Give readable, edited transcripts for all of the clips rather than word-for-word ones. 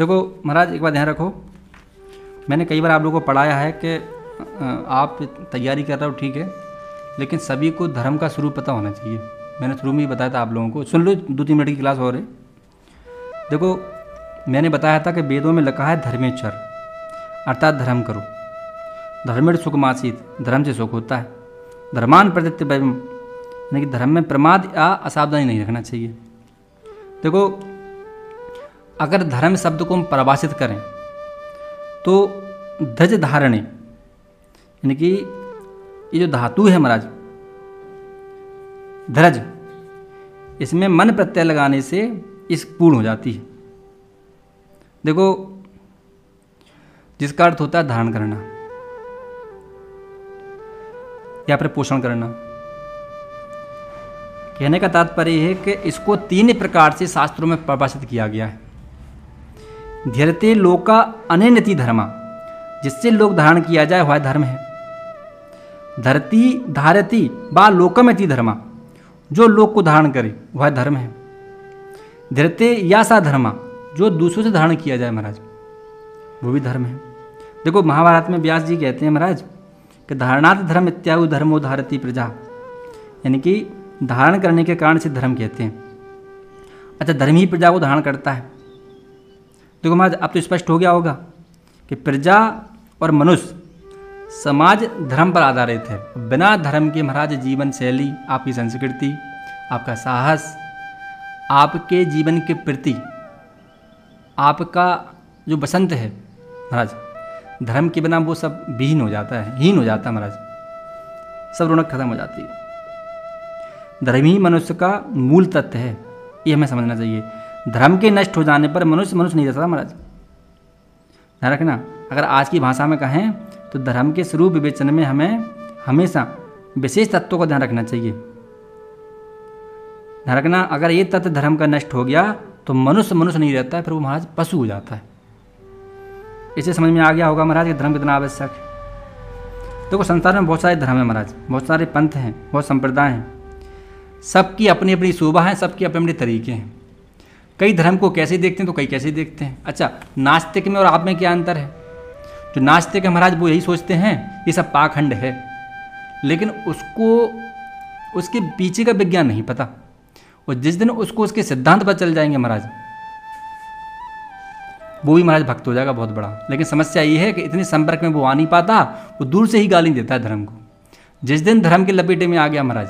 देखो महाराज, एक बात ध्यान रखो, मैंने कई बार आप लोगों को पढ़ाया है कि आप तैयारी कर रहे हो, ठीक है, लेकिन सभी को धर्म का स्वरूप पता होना चाहिए। मैंने शुरू में ही बताया था आप लोगों को, सुन लो 2-3 मिनट की क्लास हो रही। देखो मैंने बताया था कि वेदों में लिखा है धर्मेचर, अर्थात धर्म करो, धर्मेण सुखमासीत, धर्म से सुख होता है, धर्मान प्रत्यत्य व्ययम, यानी कि धर्म में प्रमाद या असावधानी नहीं रखना चाहिए। देखो अगर धर्म शब्द को हम परिभाषित करें तो धज धारणे, यानी कि ये जो धातु है महाराज धरज, इसमें मन प्रत्यय लगाने से इस पूर्ण हो जाती है। देखो जिसका अर्थ होता है धारण करना या फिर पोषण करना। कहने का तात्पर्य है कि इसको 3 प्रकार से शास्त्रों में परिभाषित किया गया है। धीरते लोका अनेनति धर्मा, जिससे लोग धारण किया जाए वह धर्म है। धरती धारती बा लोकमति धर्मा, जो लोक को धारण करे वह धर्म है। धरते या सा धर्मा, जो दूसरों से धारण किया जाए महाराज वो भी धर्म है। देखो महाभारत में व्यास जी कहते हैं महाराज कि धारणार्थ धर्म इत्याहु धर्मो धारती प्रजा, यानी कि धारण करने के कारण से धर्म कहते हैं। अच्छा, धर्म ही प्रजा को धारण करता है। देखो महाराज अब तो स्पष्ट हो गया होगा कि प्रजा और मनुष्य समाज धर्म पर आधारित है। बिना धर्म के महाराज जीवन शैली, आपकी संस्कृति, आपका साहस, आपके जीवन के प्रति आपका जो बसंत है महाराज, धर्म के बिना वो सब विहीन हो जाता है, हीन हो जाता है महाराज, सब रौनक खत्म हो जाती है। धर्म ही मनुष्य का मूल तत्व है, ये हमें समझना चाहिए। धर्म के नष्ट हो जाने पर मनुष्य नहीं रह सकता महाराज, ध्यान रखना। अगर आज की भाषा में कहें तो धर्म के स्वरूप विवेचन में हमें हमेशा विशेष तत्वों का ध्यान रखना चाहिए, ध्यान रखना। अगर ये तत्व धर्म का नष्ट हो गया तो मनुष्य नहीं रहता है, फिर वो महाराज पशु हो जाता है। इसे समझ में आ गया होगा महाराज कि धर्म कितना आवश्यक है। देखो संसार में बहुत सारे धर्म हैं महाराज, बहुत सारे पंथ हैं, बहुत संप्रदाय हैं, सबकी अपनी अपनी शोभा है, सबके अपने अपने तरीके हैं। कई धर्म को कैसे देखते हैं तो कई कैसे देखते हैं। अच्छा, नास्तिक में और आप में क्या अंतर है? जो नास्तिक है महाराज वो यही सोचते हैं ये सब पाखंड है, लेकिन उसको उसके पीछे का विज्ञान नहीं पता, और जिस दिन उसको उसके सिद्धांत पर चल जाएंगे महाराज वो भी महाराज भक्त हो जाएगा बहुत बड़ा। लेकिन समस्या ये है कि इतने संपर्क में वो आ नहीं पाता, वो दूर से ही गाली देता है धर्म को। जिस दिन धर्म के लपेटे में आ गया महाराज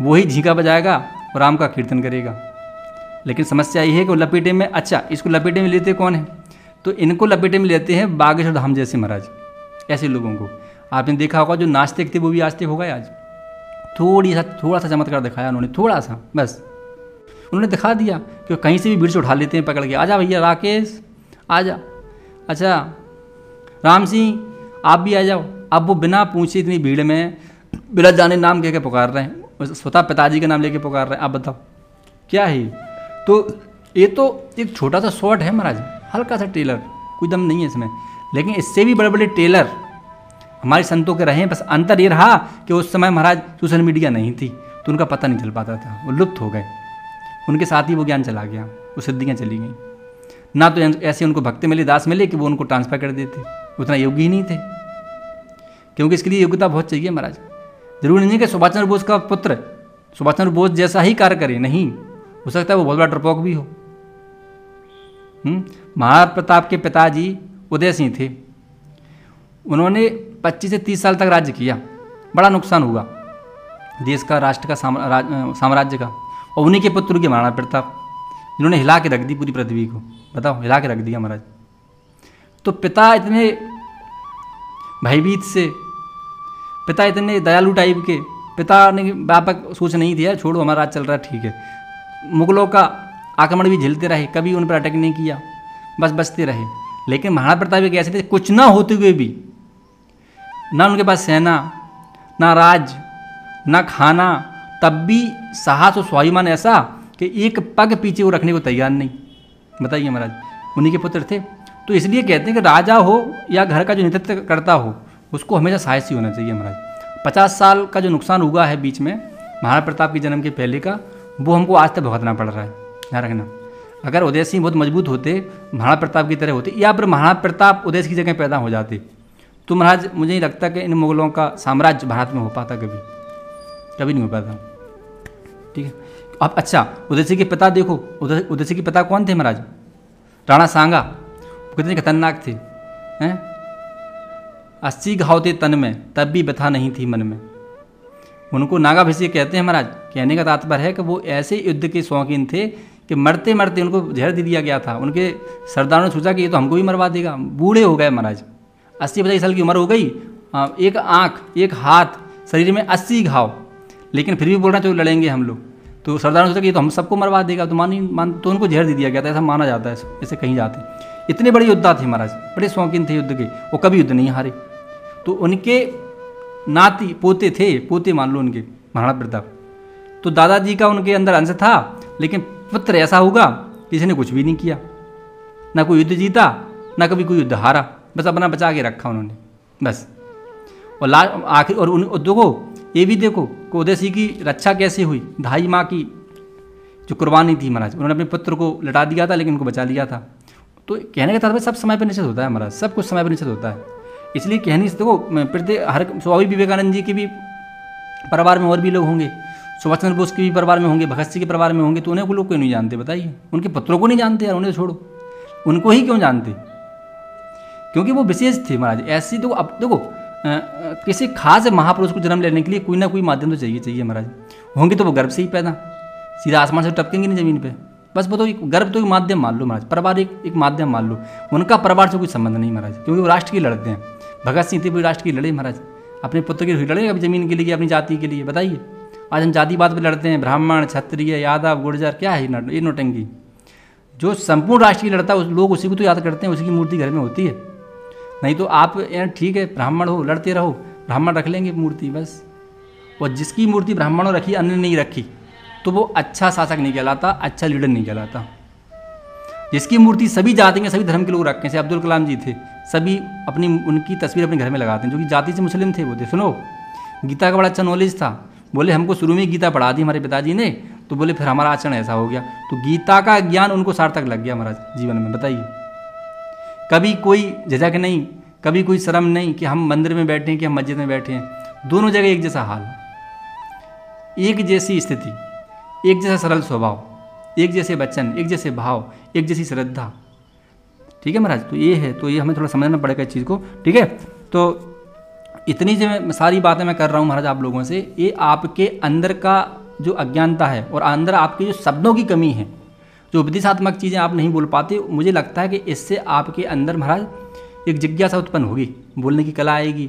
वो ही झींका बजाएगा और राम का कीर्तन करेगा। लेकिन समस्या ये है कि वो लपेटे में, अच्छा इसको लपेटे में लेते कौन है? तो इनको लपेटे में लेते हैं बागेश्वर धाम जैसे महाराज, ऐसे लोगों को। आपने देखा होगा जो नास्तिक थे वो भी आस्तिक हो गए। आज थोड़ा सा चमत्कार दिखाया उन्होंने, थोड़ा सा बस उन्होंने दिखा दिया कि कहीं से भी भीड़ से उठा लेते हैं पकड़ के, आजा भैया राकेश आजा, अच्छा राम सिंह आप भी आ जाओ। अब वो बिना पूछे इतनी भीड़ में बिना जाने नाम कह के पुकार रहे हैं, स्वतः पिताजी का नाम लेके पुकार रहे हैं। आप बताओ क्या है? तो एक छोटा सा शॉर्ट है महाराज, हल्का सा टेलर, कोई दम नहीं है इसमें, लेकिन इससे भी बड़े बड़े टेलर हमारे संतों के रहे हैं। बस अंतर ये रहा कि उस समय महाराज सोशल मीडिया नहीं थी तो उनका पता नहीं चल पाता था, वो लुप्त हो गए, उनके साथ ही वो ज्ञान चला गया, वो सिद्धियाँ चली गई ना। तो ऐसे उनको भक्त मिले, दास मिले कि वो उनको ट्रांसफ़र कर देते, उतना योग्य ही नहीं थे, क्योंकि इसके लिए योग्यता बहुत चाहिए महाराज। जरूरी नहीं कि सुभाष चंद्र बोस का पुत्र सुभाष चंद्र बोस जैसा ही कार्य करे, नहीं, हो सकता है वो बहुत बड़ा डरपोक भी हो। महाराणा प्रताप के पिताजी उदय सिंह थे, उन्होंने 25 से 30 साल तक राज्य किया, बड़ा नुकसान हुआ देश का, राष्ट्र का, साम्राज्य का, और उन्हीं के पुत्र के महाराणा प्रताप, जिन्होंने हिला के रख दी पूरी पृथ्वी को, बताओ हिला के रख दिया महाराज। तो पिता इतने भयभीत से, पिता इतने दयालु टाइप के, पिता ने व्यापक सोच नहीं थी, छोड़ो हमारा राज्य चल रहा है ठीक है। मुगलों का आक्रमण भी झेलते रहे, कभी उन पर अटैक नहीं किया, बस बचते रहे। लेकिन महाराणा प्रताप एक ऐसे थे, कुछ ना होते हुए भी, ना उनके पास सेना, ना राज, ना खाना, तब भी साहस और स्वाभिमान ऐसा कि एक पग पीछे वो रखने को तैयार नहीं। बताइए महाराज, उन्हीं के पुत्र थे। तो इसलिए कहते हैं कि राजा हो या घर का जो नेतृत्व करता हो उसको हमेशा साहसी होना चाहिए महाराज। 50 साल का जो नुकसान हुआ है बीच में महाराणा प्रताप के जन्म के पहले का, वो हमको आज तक भुगतना पड़ रहा है, ध्यान रखना। अगर उदय सिंह बहुत मजबूत होते, महाराणा प्रताप की तरह होते, या फिर महाराणा प्रताप उदय सिंह की जगह पैदा हो जाते, तो महाराज मुझे नहीं लगता कि इन मुग़लों का साम्राज्य भारत में हो पाता, कभी कभी नहीं हो पाता। ठीक है, अब अच्छा उदय सिंह के पिता देखो, उदय सिंह के पिता कौन थे महाराज? राणा सांगा। कितने खतरनाक थे हैं, 80 घाव थे तन में तब भी व्यथा नहीं थी मन में। उनको नागाभिषेक कहते हैं महाराज। कहने का तात्पर्य है कि वो ऐसे युद्ध के शौकीन थे कि मरते मरते उनको जहर दे दिया गया था। उनके सरदारों ने सोचा कि ये तो हमको भी मरवा देगा। बूढ़े हो गए महाराज, 80-85 साल की उम्र हो गई, एक आँख एक हाथ, शरीर में 80 घाव, लेकिन फिर भी बोल रहे हैं तो लड़ेंगे हम लोग। तो सरदारों ने सोचा कि तो हम सबको मरवा देगा, तो तो उनको जहर दे दिया गया था, ऐसा माना जाता है। ऐसे कहीं जाते इतने बड़े योद्धा थे महाराज, बड़े शौकीन थे युद्ध के, वो कभी युद्ध नहीं हारे। तो उनके नाती पोते थे, पोते मान लो उनके महाराणा प्रताप। तो दादाजी का उनके अंदर अंश था, लेकिन पुत्र ऐसा होगा किसी ने कुछ भी नहीं किया, ना कोई युद्ध जीता ना कभी कोई युद्ध हारा, बस अपना बचा के रखा उन्होंने बस। और लास्ट आखिर और उन देखो, ये भी देखो कि उदय सिंह की रक्षा कैसे हुई, 2.5 माह की जो कुर्बानी थी महाराज, उन्होंने अपने पुत्र को लटा दिया था लेकिन उनको बचा लिया था। तो कहने का तात्पर्य सब समय पर निश्चित होता है महाराज, सब कुछ समय पर निश्चित होता है। इसलिए कहने से देखो हर स्वामी विवेकानंद जी के भी परिवार में और भी लोग होंगे, सुभाष चंद्र बोस के भी परिवार में होंगे, भगत सिंह के परिवार में होंगे, तो उन्हें को लोग क्यों नहीं जानते बताइए? उनके पुत्रों को नहीं जानते यार, उन्हें छोड़ो, उनको ही क्यों जानते? क्योंकि वो विशेष थे महाराज। ऐसी देखो, अब देखो किसी खास महापुरुष को जन्म लेने के लिए कोई ना कोई माध्यम तो चाहिए महाराज। होंगे तो वो गर्भ से ही पैदा, सीधा आसमान से टपकेंगे नहीं ज़मीन पर, बस वो तो एक गर्भ तो एक माध्यम मान लो महाराज, परिवार एक माध्यम मान लो। उनका परिवार से कोई संबंध नहीं महाराज, क्योंकि वो राष्ट्र की लड़ते हैं। भगत सिंह थे, पूरी राष्ट्र की लड़े महाराज, अपने पुत्र की लड़े, अपनी ज़मीन के लिए, अपनी जाति के लिए। बताइए आज हम जातिवाद पर लड़ते हैं, ब्राह्मण क्षत्रिय यादव गुर्जर, क्या है ये नोटंकी? जो संपूर्ण राष्ट्र की लड़ता है उस लोग उसी को तो याद करते हैं, उसी की मूर्ति घर में होती है। नहीं तो आप यार ठीक है ब्राह्मण हो, लड़ते रहो, ब्राह्मण रख लेंगे मूर्ति बस। और जिसकी मूर्ति ब्राह्मणों रखी अन्य नहीं रखी तो वो अच्छा शासक नहीं कहलाता, अच्छा लीडर नहीं कहलाता। जिसकी मूर्ति सभी जाति के सभी धर्म के लोग रखें, जैसे अब्दुल कलाम जी थे, सभी अपनी उनकी तस्वीर अपने घर में लगाते हैं, जो कि जाति से मुस्लिम थे वो थे। सुनो, गीता का बड़ा अच्छा नॉलेज था, बोले हमको शुरू में गीता पढ़ा दी हमारे पिताजी ने, तो बोले फिर हमारा आचरण ऐसा हो गया, तो गीता का ज्ञान उनको सार्थक लग गया महाराज जीवन में। बताइए कभी कोई झिझक नहीं, कभी कोई शर्म नहीं कि हम मंदिर में बैठे हैं कि हम मस्जिद में बैठे हैं, दोनों जगह एक जैसा हाल, एक जैसी स्थिति, एक जैसा सरल स्वभाव, एक जैसे वचन, एक जैसे भाव, एक जैसी श्रद्धा। ठीक है महाराज, तो ये है, तो ये हमें थोड़ा समझना पड़ेगा इस चीज़ को। ठीक है, तो इतनी जो सारी बातें मैं कर रहा हूँ महाराज आप लोगों से, ये आपके अंदर का जो अज्ञानता है और अंदर आपके जो शब्दों की कमी है, जो उपदेशात्मक चीज़ें आप नहीं बोल पाते, मुझे लगता है कि इससे आपके अंदर महाराज एक जिज्ञासा उत्पन्न होगी, बोलने की कला आएगी,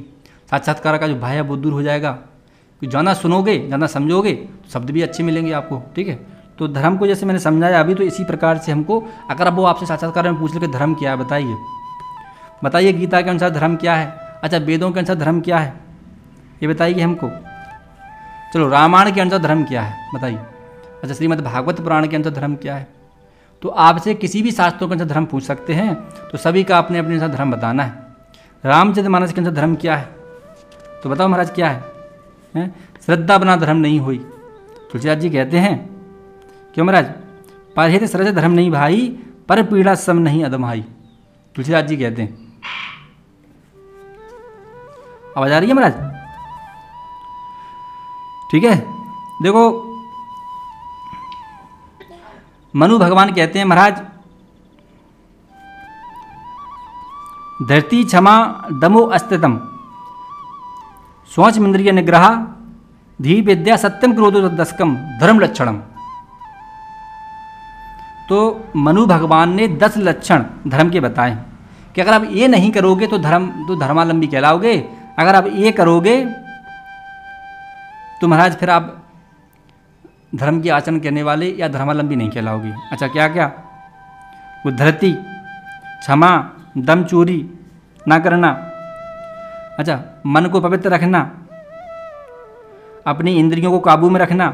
साक्षात्कार का जो भय है वो दूर हो जाएगा। ज़्यादा सुनोगे, ज़्यादा समझोगे तो शब्द भी अच्छे मिलेंगे आपको। ठीक है, तो धर्म को जैसे मैंने समझाया अभी, तो इसी प्रकार से हमको, अगर अब वो आपसे साक्षात्कार में पूछ ले कि धर्म क्या है, बताइए बताइए गीता के अनुसार धर्म क्या है, अच्छा वेदों के अनुसार धर्म क्या है ये बताइए हमको, चलो रामायण के अनुसार धर्म क्या है बताइए, अच्छा श्रीमद् भागवत पुराण के अनुसार धर्म क्या है। तो आपसे किसी भी शास्त्रों के अनुसार धर्म पूछ सकते हैं, तो सभी का अपने अपने अनुसार धर्म बताना है। रामचरित मानस के अनुसार धर्म क्या है तो बताओ महाराज क्या है? श्रद्धा बना धर्म नहीं हुई, तुलसीदास जी कहते हैं क्यों महाराज, परहित सरज धर्म नहीं भाई, पर पीड़ा सम नहीं अदमाई, तुलसीदास जी कहते हैं। आवाज आ रही है महाराज? ठीक है, देखो मनु भगवान कहते हैं महाराज, धरती क्षमा दमो अस्तितम, स्वच्छ इंद्रिय निग्रह, धी विद्या सत्यम क्रोधो दशकम धर्म लक्षणम। तो मनु भगवान ने 10 लक्षण धर्म के बताए कि अगर आप ये नहीं करोगे तो धर्मालंबी कहलाओगे, अगर आप ये करोगे तो महाराज फिर आप धर्म के आचरण करने वाले या धर्मालंबी नहीं कहलाओगे। अच्छा क्या क्या? वो धरती क्षमा दम, चोरी ना करना, अच्छा मन को पवित्र रखना, अपनी इंद्रियों को काबू में रखना,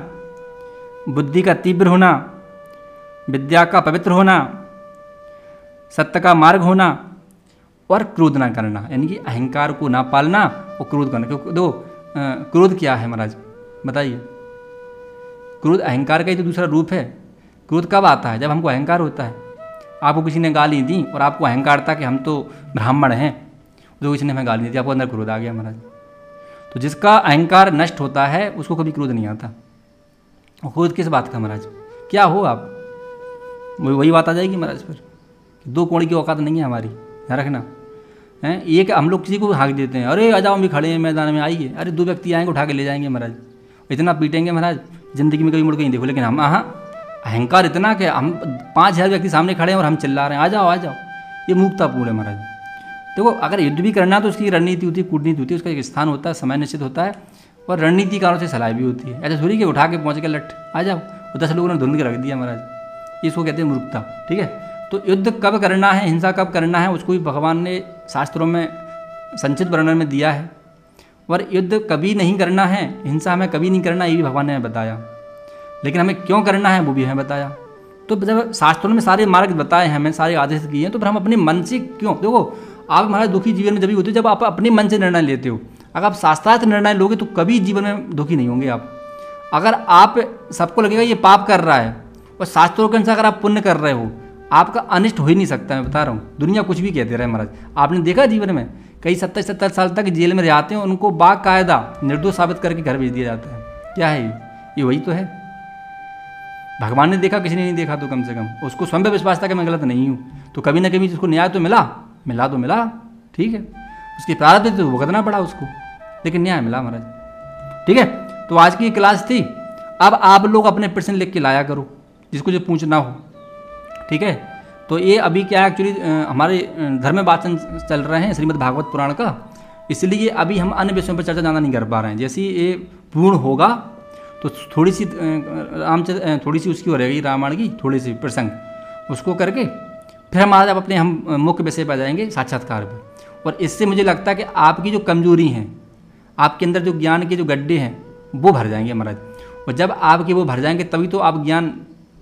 बुद्धि का तीव्र होना, विद्या का पवित्र होना, सत्य का मार्ग होना, और क्रोध ना करना, यानी कि अहंकार को ना पालना और क्रोध करना। क्योंकि दो क्रोध क्या है महाराज बताइए? क्रोध अहंकार का ही तो दूसरा रूप है। क्रोध कब आता है? जब हमको अहंकार होता है। आपको किसी ने गाली दी और आपको अहंकार था कि हम तो ब्राह्मण हैं, जो किसी ने हमें गाली दी, आपको अंदर क्रोध आ गया महाराज। तो जिसका अहंकार नष्ट होता है उसको कभी क्रोध नहीं आता। और क्रोध किस बात का महाराज? क्या हो आप, वही बात आ जाएगी महाराज। फिर दो कोण की औकात नहीं है हमारी, ध्यान रखना है। एक हम लोग किसी को हाँक देते हैं, अरे आ जाओ हम भी खड़े हैं मैदान में, आइए। अरे दो व्यक्ति आएंगे उठा के ले जाएंगे महाराज, इतना पीटेंगे महाराज, ज़िंदगी में कभी मुड़ के नहीं देखो। लेकिन हम अहंकार इतना कि हम 5000 व्यक्ति सामने खड़े हैं और हम चिल्ला रहे हैं आ जाओ आ जाओ। ये मूर्खतापूर्ण है महाराज। देखो अगर युद्ध भी करना है तो उसकी रणनीति होती है, कूटनीति होती है, उसका एक स्थान होता है, समय निश्चित होता है और रणनीतिकारों से सलाह भी होती है। ऐसा थोड़ी कि उठा के पहुँच के लट आ जाओ और 10 लोगों ने धुंध के रख दिया महाराज। इसको कहते हैं मूर्खता, ठीक है। तो युद्ध कब करना है, हिंसा कब करना है, उसको भी भगवान ने शास्त्रों में संचित वर्णन में दिया है। और युद्ध कभी नहीं करना है, हिंसा हमें कभी नहीं करना, ये भी भगवान ने हमें बताया। लेकिन हमें क्यों करना है वो भी हमें बताया। तो जब शास्त्रों में सारे मार्ग बताए हैं, हमें सारे आदेश दिए हैं, तो फिर हम अपने मन से क्यों? देखो आप हमारे दुखी जीवन में जब भी होते हो जब आप अपने मन से निर्णय लेते हो। अगर आप शास्त्रार्थ निर्णय लोगे तो कभी जीवन में दुखी नहीं होंगे आप। अगर आप, सबको लगेगा ये पाप कर रहा है, और शास्त्रों के अनुसार अगर आप पुण्य कर रहे हो आपका अनिष्ट हो ही नहीं सकता। मैं बता रहा हूँ, दुनिया कुछ भी कह दे रहा है महाराज। आपने देखा जीवन में कई 70-70 साल तक जेल में रहते हैं, उनको बाकायदा निर्दोष साबित करके घर भेज दिया जाता है। क्या है ये वही तो है। भगवान ने देखा, किसी ने नहीं देखा तो कम से कम उसको स्वयं पर विश्वास था कि मैं गलत नहीं हूँ। तो कभी ना कभी उसको न्याय तो मिला, ठीक है। उसके प्रारब्ध तो भुगतना पड़ा उसको, लेकिन न्याय मिला महाराज, ठीक है। तो आज की क्लास थी। अब आप लोग अपने प्रश्न लिख के लाया करो, जिसको जो पूछना हो, ठीक है। तो ये अभी क्या एक्चुअली हमारे धर्म वाचन चल रहे हैं श्रीमद् भागवत पुराण का, इसलिए अभी हम अन्य विषयों पर चर्चा ज़्यादा नहीं कर पा रहे हैं। जैसे ही ये पूर्ण होगा तो थोड़ी सी उसकी हो रहेगी रामायण की, थोड़ी सी प्रसंग उसको करके फिर हम आज अपने हम मुख्य विषय पर जाएंगे, साक्षात्कार पर। और इससे मुझे लगता है कि आपकी जो कमजोरी हैं, आपके अंदर जो ज्ञान के जो गड्ढे हैं वो भर जाएंगे महाराज। और जब आपके वो भर जाएंगे तभी तो आप ज्ञान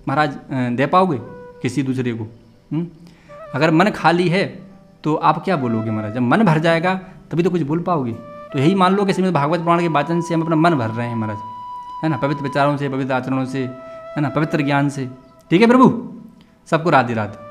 महाराज दे पाओगे किसी दूसरे को। अगर मन खाली है तो आप क्या बोलोगे महाराज? जब मन भर जाएगा तभी तो कुछ बोल पाओगे। तो यही मान लो कि श्रीमद् भागवत पुराण के वाचन से हम अपना मन भर रहे हैं महाराज, है ना, पवित्र विचारों से, पवित्र आचरणों से, है ना, पवित्र ज्ञान से, ठीक है प्रभु। सबको राधे राधे।